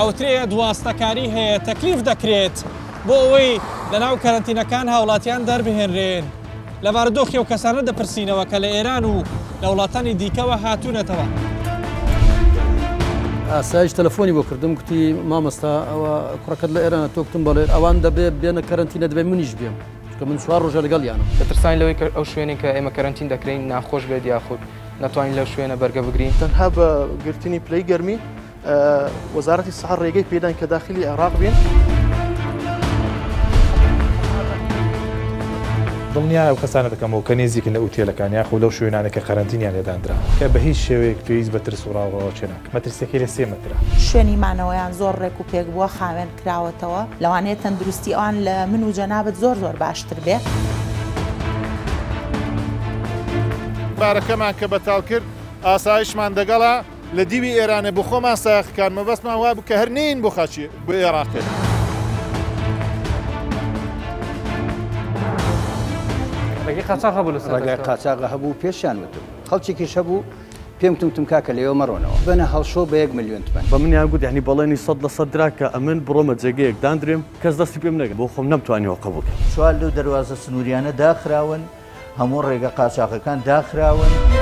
ئەوترێ دواستەکاری هەیە تەکلیف دەکرێت بۆ ئەوەی لەناو کەرەنتینەکان هاوڵاتیان دەربهێنرێن لە بارودۆخی ئەو کەسانە دەپرسینەوە کە لە ئێران و لە وڵاتانی دیکەوە هاتوونەتەوە. ئاسایش تەلەفۆنی بۆ کردم گوتی مامۆستا ئەوە کوڕەکەت لە ئێرانە تۆ گوتم بەڵێ ئەوان دەبێ بێنە کەرەنتینە دەبێ منیش بێم چونکە من چوار ڕۆژە لەگەڵیانم. دەترسان لەوەی کە ئەو شوێنێک کە ئێمە کەرەنتین دەکرین ناخۆش بێت یاخود ناتوانین لەو شوێنە بەرگە بگرین. تەنها بە گرتنی پلەی گەرمی وزارة الصحة الرئيسية بيدان كداخل العراق بين ضمنيا وكسانة كمو كنيزي كنا أوتيلا كان ياخو لو شو ينعنك قرنتين يعني داندرا كبهيش شويك تويز بترس وراء وراء ما ترسي كيلي سي مترا شوني معنوي عن زور ريكو بيك بوا خاوين كراوة توا لو عنيا تندرستي عن منو جنابة زور باش تربيع بارك ما كبتال كر آسايش من دقلا لديوي إيراني بخوما ساخ كان مبسما وابو كهرنين بخاشي بإيراقي رقي قاچاق هبو لسا رقي قاچاق هبو بيشان متو خلچي كيش هبو بيمتم تمكاك اليوم رونو بنا هالشو بيق مليون تمن بمن يعود يعني بلاني صد لصدراك أمن برومة زيقيك داندريم كاز دستي بيمناك بوخوم نمتواني وقبوك سؤال لو دروازة سنوريانا داخراون همون رقي قاچاق كان داخراون